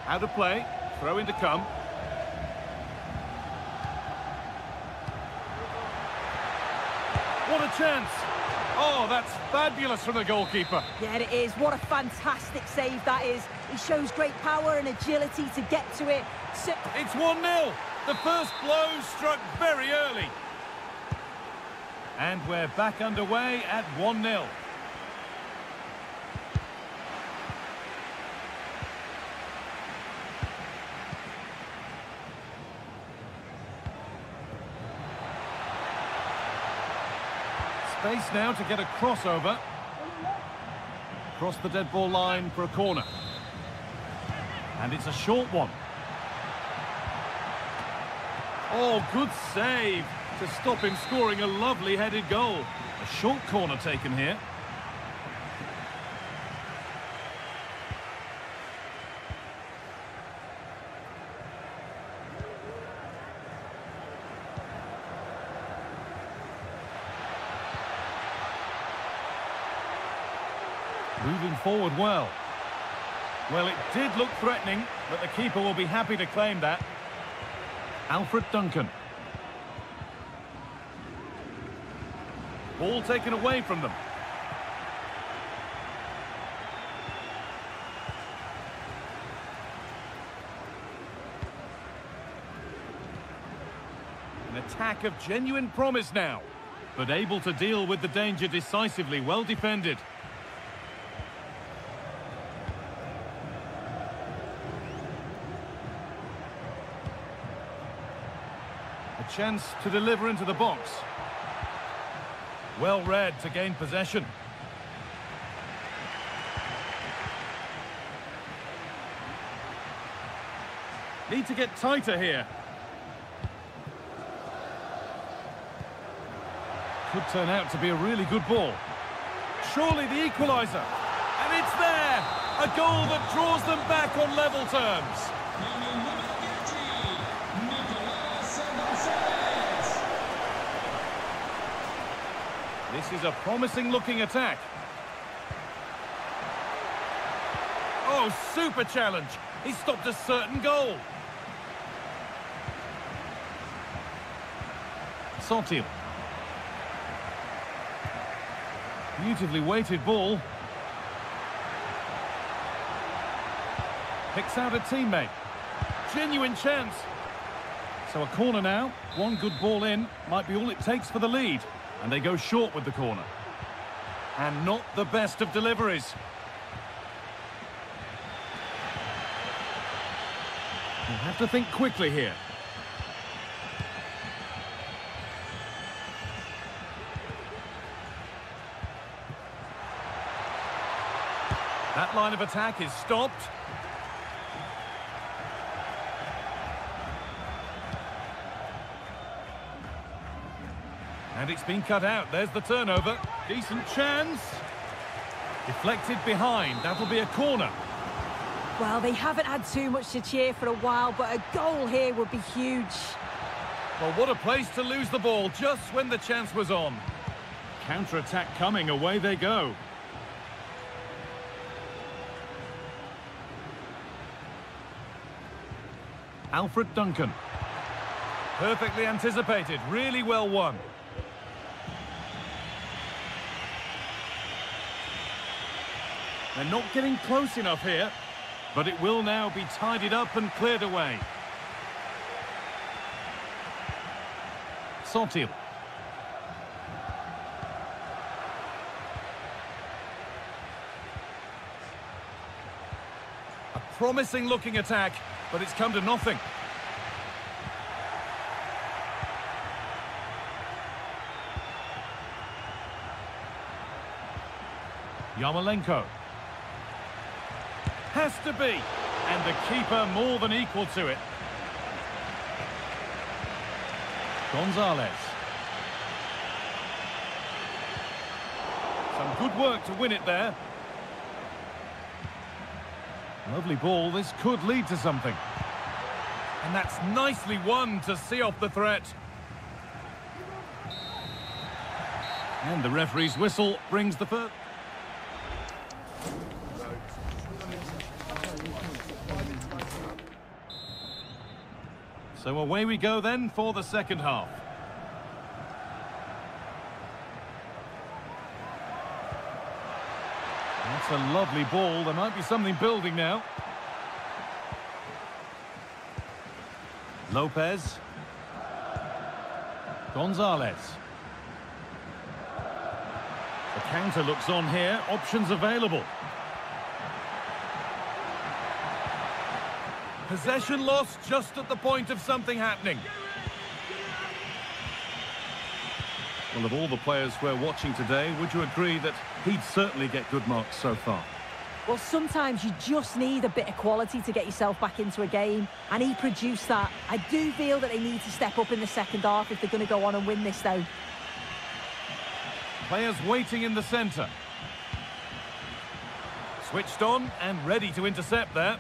Out of play. Throw in to come. What a chance! Oh, that's fabulous from the goalkeeper. Yeah, it is. What a fantastic save that is. He shows great power and agility to get to it. So it's one nil. The first blow struck very early. And we're back underway at one nil. Space now to get a crossover. Across the dead ball line for a corner. And it's a short one. Oh, good save to stop him scoring a lovely headed goal. A short corner taken here. Moving forward well. Well, it did look threatening, but the keeper will be happy to claim that. Alfred Duncan. Ball taken away from them. An attack of genuine promise now, but able to deal with the danger decisively, well defended. Chance to deliver into the box. Well read to gain possession. Need to get tighter here. Could turn out to be a really good ball. Surely the equaliser. And it's there! A goal that draws them back on level terms. This is a promising-looking attack. Oh, super challenge. He stopped a certain goal. Sotil. Beautifully weighted ball. Picks out a teammate. Genuine chance. So a corner now. One good ball in. Might be all it takes for the lead. And they go short with the corner. And not the best of deliveries. We'll have to think quickly here. That line of attack is stopped. And it's been cut out. There's the turnover. Decent chance. Deflected behind. That'll be a corner. Well, they haven't had too much to cheer for a while, but a goal here would be huge. Well, what a place to lose the ball just when the chance was on. Counter-attack coming. Away they go. Alfred Duncan. Perfectly anticipated. Really well won. They're not getting close enough here, but it will now be tidied up and cleared away. Sotil. A promising looking attack, but it's come to nothing. Yarmolenko. Has to be. And the keeper more than equal to it. González. Some good work to win it there. Lovely ball. This could lead to something. And that's nicely won to see off the threat. And the referee's whistle brings the first. So away we go then for the second half. That's a lovely ball. There might be something building now. Lopez. González. The counter looks on here. Options available. Possession lost just at the point of something happening. Well, of all the players we're watching today, would you agree that he'd certainly get good marks so far? Well, sometimes you just need a bit of quality to get yourself back into a game, and he produced that. I do feel that they need to step up in the second half if they're going to go on and win this, though. Players waiting in the centre. Switched on and ready to intercept there.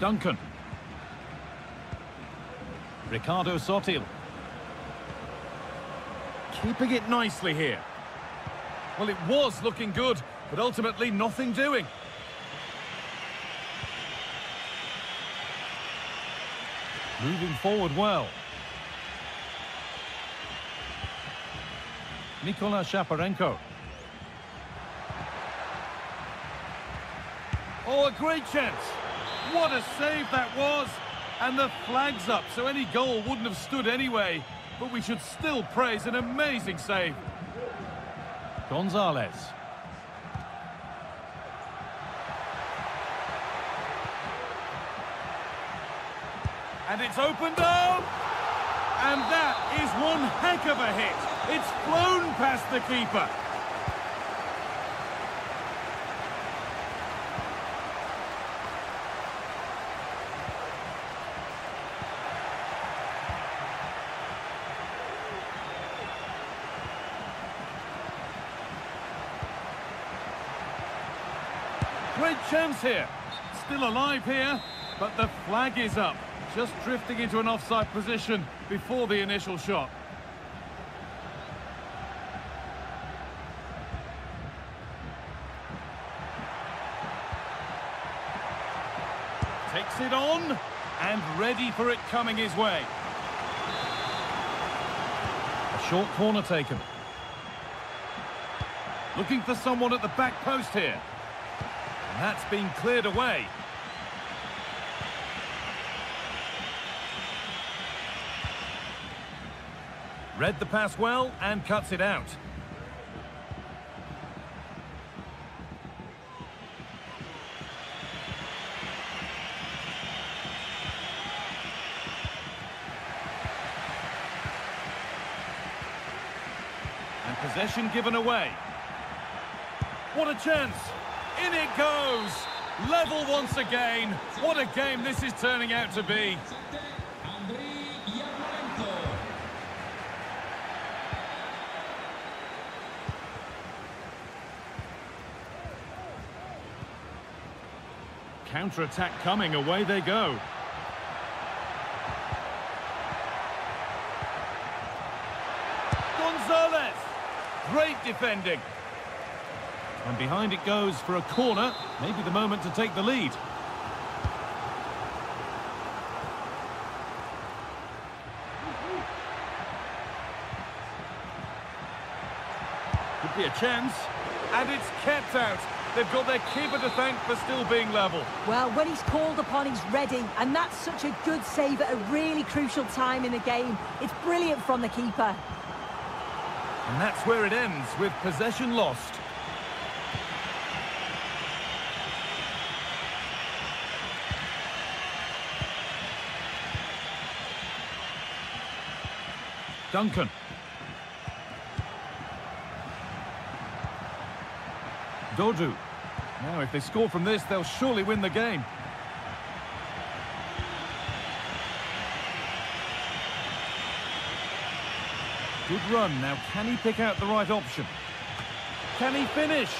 Duncan. Ricardo Sotil. Keeping it nicely here. Well, it was looking good, but ultimately nothing doing. Moving forward well. Mikola Shaparenko. Oh, a great chance. What a save that was, and the flag's up, so any goal wouldn't have stood anyway, but we should still praise an amazing save. González. And it's opened up, and that is one heck of a hit. It's flown past the keeper. Great chance here. Still alive here, but the flag is up. Just drifting into an offside position before the initial shot. Takes it on, and ready for it coming his way. A short corner taken. Looking for someone at the back post here. That's been cleared away. Read the pass well and cuts it out. And possession given away. What a chance! In it goes! Level once again. What a game this is turning out to be. Andrey Yarmolenko. Counter-attack coming. Away they go. González! Great defending. And behind it goes for a corner. Maybe the moment to take the lead. Could be a chance. And it's kept out. They've got their keeper to thank for still being level. Well, when he's called upon, he's ready. And that's such a good save at a really crucial time in the game. It's brilliant from the keeper. And that's where it ends, with possession lost. Duncan. Dodo. Now, if they score from this, they'll surely win the game. Good run. Now, can he pick out the right option? Can he finish?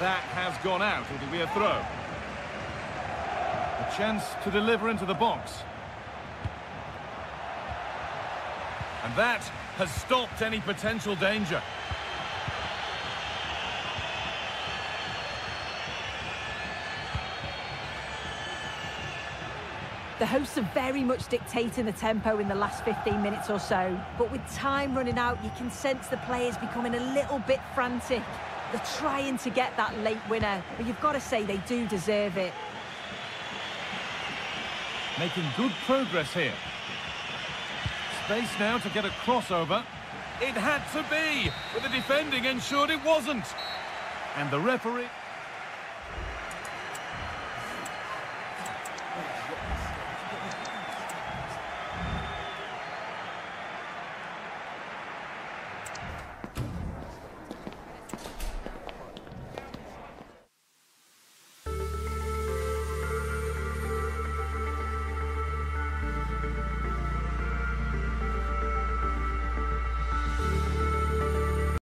That has gone out. It'll be a throw. A chance to deliver into the box. And that has stopped any potential danger. The hosts are very much dictating the tempo in the last fifteen minutes or so. But with time running out, you can sense the players becoming a little bit frantic. They're trying to get that late winner, but you've got to say they do deserve it. Making good progress here. Space now to get a crossover. It had to be, but the defending ensured it wasn't. And the referee...